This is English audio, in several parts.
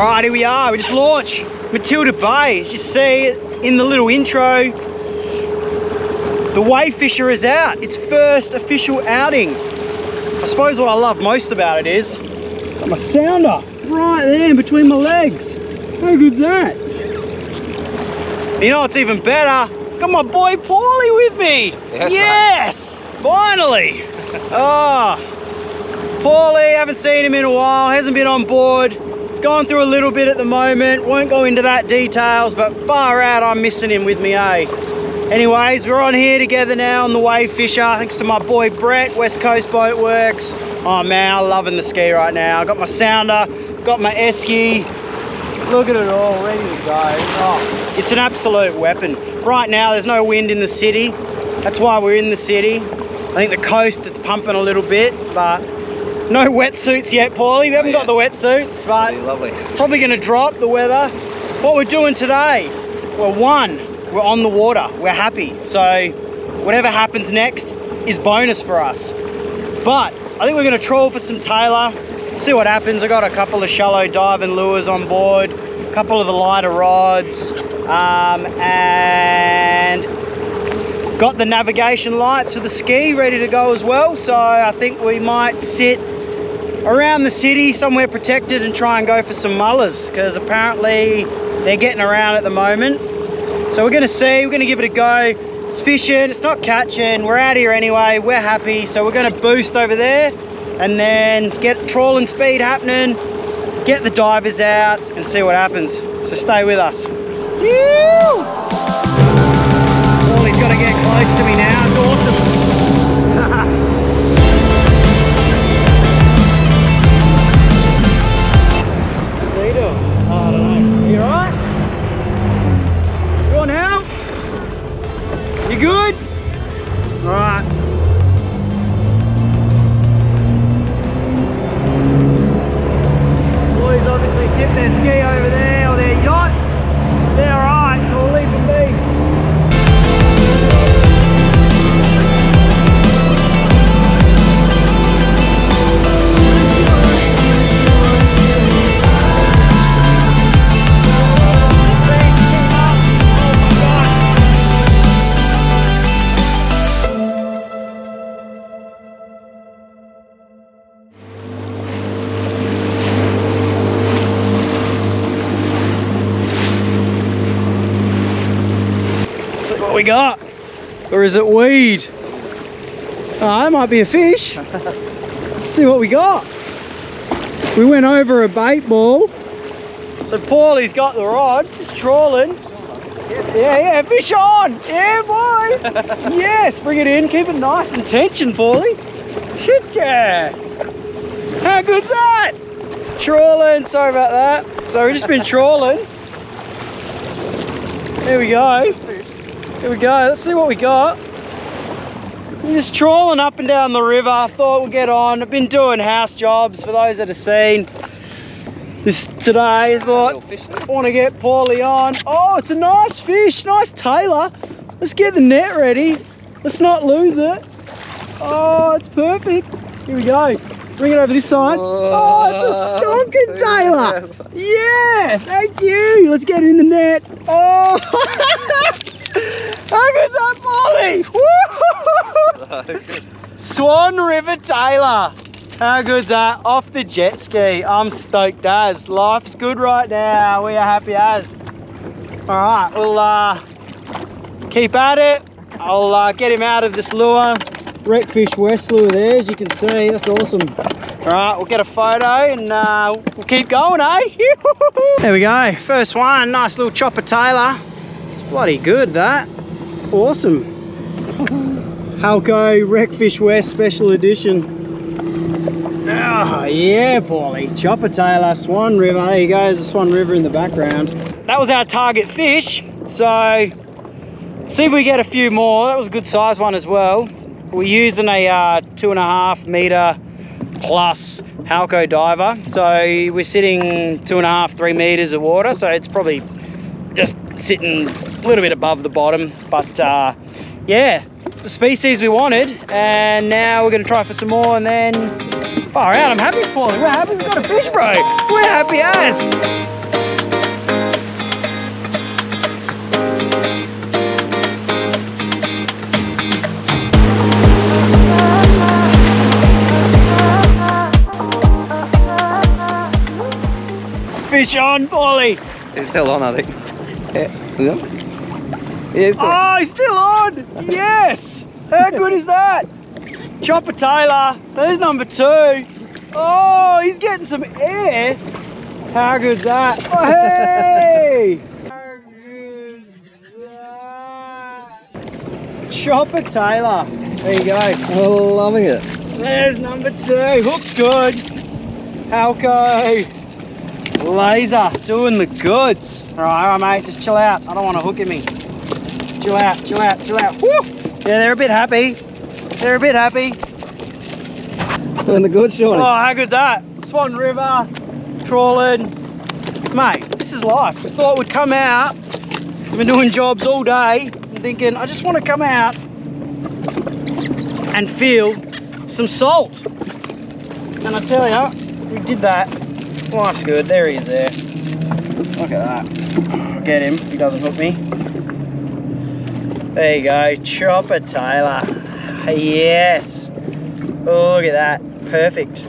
All right, here we are. We just launched Matilda Bay. As you see in the little intro, the Wavefisher is out. Its first official outing. I suppose what I love most about it is got my sounder right there in between my legs. How good's that? You know what's even better? Got my boy Pauly with me. Yes, mate. Finally. Pauly, haven't seen him in a while, hasn't been on board. He's gone through a little bit at the moment, won't go into that details, but far out I'm missing him with me, eh? Anyways, we're on here together now on the Wavefisher, thanks to my boy Brett, West Coast Boat Works. Oh man, I'm loving the ski right now. I got my sounder, got my esky. Look at it all, ready to go. Oh, it's an absolute weapon. Right now, there's no wind in the city. That's why we're in the city. I think the coast, it's pumping a little bit, but no wetsuits yet, Pauly. We haven't got the wetsuits, but lovely. It's probably going to drop, the weather. What we're doing today, well, one, we're on the water. We're happy. So whatever happens next is bonus for us. But I think we're going to trawl for some Tailor, see what happens. I got a couple of shallow diving lures on board, a couple of the lighter rods, and got the navigation lights for the ski ready to go as well. So I think we might sit around the city somewhere protected and try and go for some mullers, because apparently they're getting around at the moment. So we're going to see, we're going to give it a go. It's fishing, it's not catching, we're out here anyway, we're happy. So we're going to boost over there and then get trawling speed happening, get the divers out and see what happens. So stay with us. Well, he's got to get close to me now, it's awesome. Good? All right. Boys obviously tipped their ski over there, or their yacht. They're all right, so we'll leave them we got, or is it weed? Ah, that might be a fish. Let's see what we got. We went over a bait ball. So Pauly's got the rod, he's trawling. Yeah, fish on! Yeah, boy! Yes, bring it in, keep it nice and tension, Pauly. Shit, yeah! How good's that? Trawling, sorry about that. So we've just been trawling. There we go. Here we go, let's see what we got. We're just trawling up and down the river. I thought we'd get on. I've been doing house jobs for those that have seen this today. I thought I want to get Pauly on. Oh, it's a nice fish, nice Tailor. Let's get the net ready. Let's not lose it. Oh, it's perfect. Here we go. Bring it over this side. Oh, it's a stonking Tailor. Yeah, thank you. Let's get it in the net. Oh. How good's that, Pauly? Swan River Tailor. How good's that? Off the jet ski. I'm stoked as. Life's good right now. We are happy as. All right, we'll keep at it. I'll get him out of this lure. Wreckfish West lure there, as you can see. That's awesome. All right, we'll get a photo and we'll keep going, eh? There we go. First one. Nice little chopper Tailor. Bloody good, that. Awesome. Halco Wreckfish West Special Edition. Oh, yeah, Pauly. Chopper Tailor, Swan River. There you go, there's a Swan River in the background. That was our target fish. So, see if we get a few more. That was a good size one as well. We're using a 2.5 meter plus Halco Diver. So, we're sitting 2.5, 3 meters of water. So, it's probably just sitting a little bit above the bottom, but yeah, the species we wanted, and now we're gonna try for some more, and then far out. I'm happy for it. We're happy we've got a fish, bro. We're happy as. Fish on, Pauly! It's still on, I think. Yeah, it's still on. Oh, he's still on! Yes! How good is that? Chopper Tailor, there's number two. Oh, he's getting some air. How good's that? Oh, hey! How good's that? Chopper Tailor. There you go. Loving it. There's number two. Hook's good. Halco. Laser, doing the goods. All right, mate, just chill out. I don't want to hook at me. Chill out, chill out, chill out. Woo! Yeah, they're a bit happy. They're a bit happy. Doing the goods, doing it. Oh, how good's that? Swan River, trawling. Mate, this is life. I thought we'd come out. I've been doing jobs all day and thinking, I just want to come out and feel some salt. And I tell you, we did that. Life's good, there he is there. Look at that. Get him, he doesn't hook me. There you go, Chopper Tailor. Yes. Oh, look at that, perfect.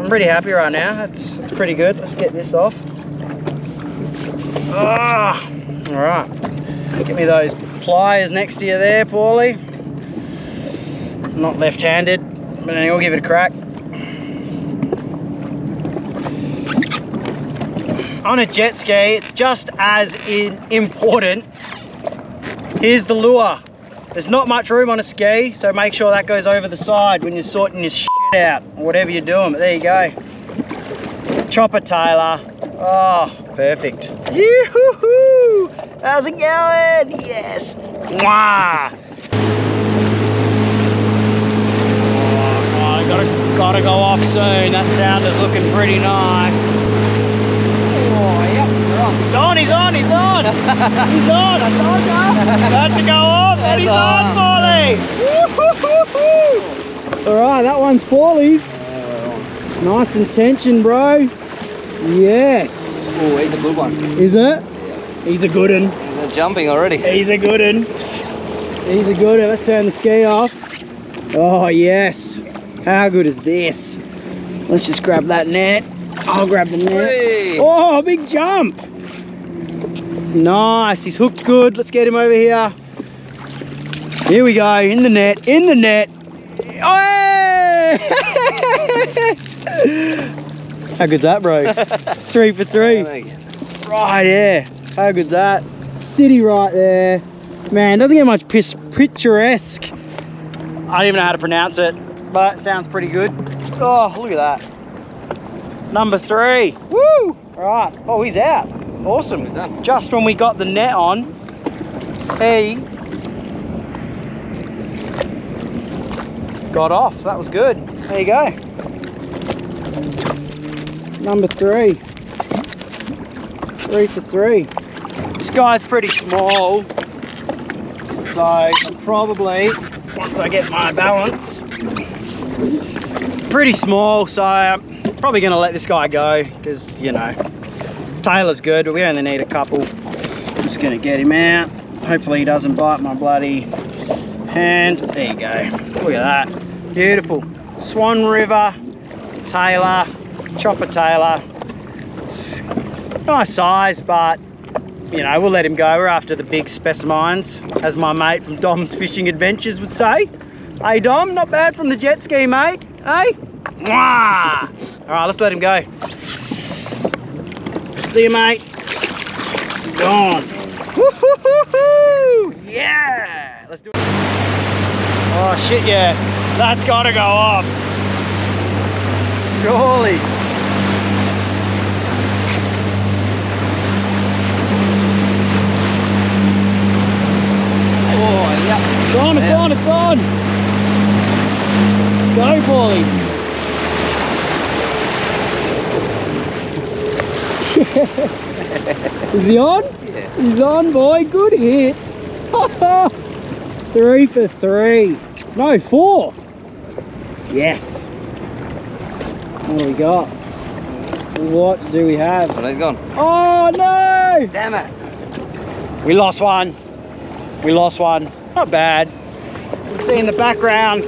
I'm pretty happy right now, that's pretty good. Let's get this off. Ah, all right. Get me those pliers next to you there, Pauly. I'm not left-handed, but anyway, we'll give it a crack. On a jet ski, it's just as important. Here's the lure. There's not much room on a ski, so make sure that goes over the side when you're sorting your shit out, or whatever you're doing, but there you go. Chopper Tailor. Oh, perfect. Yoo-hoo-hoo! How's it going? Yes. Mwah! Oh, gotta go off soon. That sound is looking pretty nice. He's on, he's on, he's on! He's on, I told you! That's to go on, and he's on, Pauly! Alright, that one's Pauly's. Yeah, nice intention, bro. Yes. Oh, he's a good one. Is it? Yeah. He's a good one. They're jumping already. He's a good one. He's a good one. Let's turn the ski off. Oh, yes. How good is this? Let's just grab that net. I'll grab the net. Hey. Oh, big jump! Nice, he's hooked good. Let's get him over here. Here we go, in the net, in the net. Hey! How good's that, bro? 3 for 3. Right there. How good's that? City right there. Man, doesn't get much picturesque. I don't even know how to pronounce it, but it sounds pretty good. Oh, look at that. Number three. Woo! Alright. Oh, he's out. Awesome. Just when we got the net on, he got off. That was good. There you go. Number three. 3 for 3. This guy's pretty small. So I'm probably, once I get my balance, pretty small, so probably gonna let this guy go because, you know, Tailor's good, but we only need a couple. I'm just gonna get him out. Hopefully he doesn't bite my bloody hand. There you go. Look at that. Beautiful. Swan River, Tailor, Chopper Tailor. It's nice size, but, you know, we'll let him go. We're after the big specimens, as my mate from Dom's Fishing Adventures would say. Hey, Dom, not bad from the jet ski, mate. Hey? Mwah! All right, let's let him go. See you, mate. Gone. Woo-hoo-hoo-hoo! Yeah! Let's do it. Oh, shit, yeah. That's got to go off. Surely. Oh, yeah. It's on, it's on, it's on. Go, Pauly. Yes. Is he on? Yeah. He's on, boy. Good hit. Three for three. No, four. Yes. What do we got? What do we have? Oh, he's gone. Oh, no. Damn it. We lost one. We lost one. Not bad. See in the background,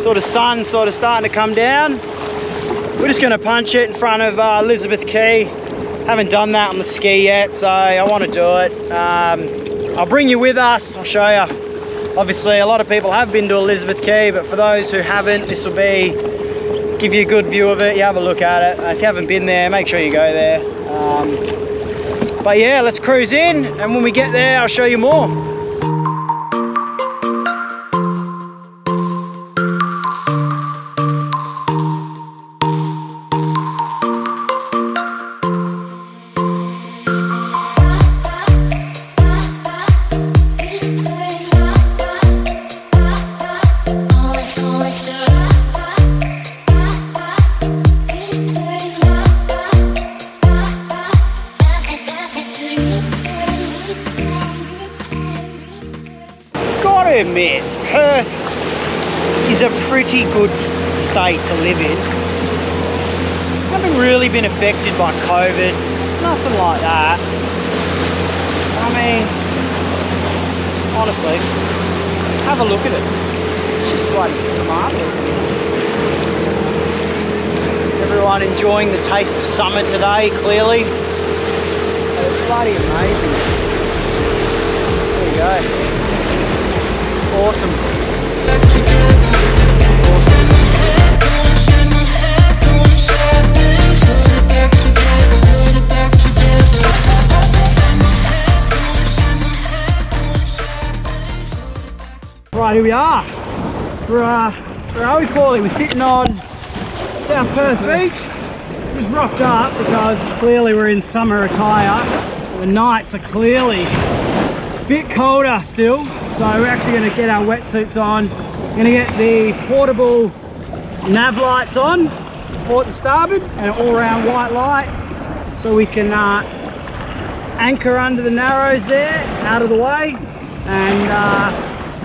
sort of sun sort of starting to come down. We're just going to punch it in front of Elizabeth Quay. Haven't done that on the ski yet, so I want to do it. I'll bring you with us. I'll show you. Obviously, a lot of people have been to Elizabeth Quay, but for those who haven't, this will be, give you a good view of it. You have a look at it. If you haven't been there, make sure you go there. But yeah, let's cruise in, and when we get there, I'll show you more. Admit, Perth is a pretty good state to live in. Haven't really been affected by COVID, nothing like that. I mean, honestly, have a look at it. It's just bloody remarkable. Everyone enjoying the taste of summer today, clearly. It's bloody amazing. There you go. Awesome. Right, here we are. Where are we, Pauly? We're sitting on South Perth Beach. Just rocked up because clearly we're in summer attire. The nights are clearly a bit colder still. So we're actually going to get our wetsuits on. We're going to get the portable nav lights on, port and starboard, and an all-round white light, so we can anchor under the narrows there, out of the way, and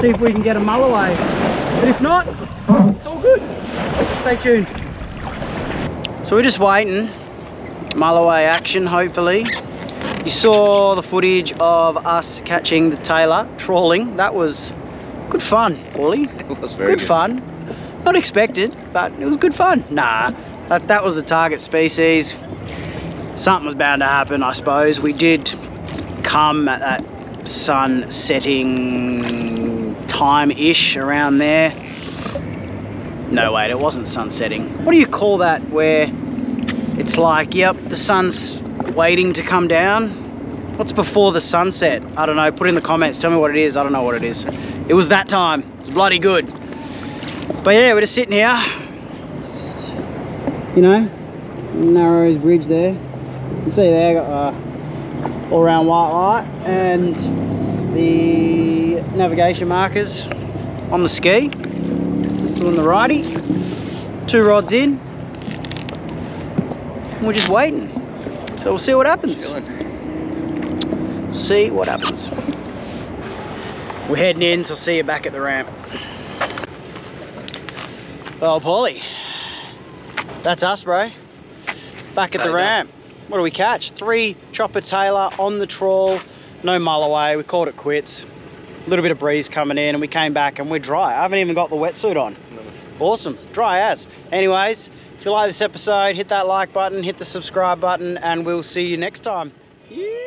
see if we can get a mull away. But if not, it's all good. Stay tuned. So we're just waiting, mull away action, hopefully. You saw the footage of us catching the Tailor trawling. That was good fun, Pauly. It was very good fun. Not expected, but it was good fun. Nah, that was the target species. Something was bound to happen, I suppose. We did come at that sun setting time-ish around there. No, wait, it wasn't sunsetting. What do you call that where it's like, yep, the sun's waiting to come down? What's before the sunset? I don't know, put in the comments, tell me what it is. I don't know what it is. It was that time. It's bloody good. But yeah, we're just sitting here, just, you know, Narrows Bridge there. You can see there, got all round white light and the navigation markers on the ski, doing the righty, 2 rods in, and we're just waiting. So we'll see what happens. See what happens. We're heading in, so I'll see you back at the ramp. Well, Pauly, that's us, bro. Back at the ramp. What do we catch? 3 chopper Tailor on the trawl. No mull away. We called it quits. A little bit of breeze coming in, and we came back and we're dry. I haven't even got the wetsuit on. Awesome. Dry as. Anyways, if you like this episode, hit that like button, hit the subscribe button, and we'll see you next time. Yeah.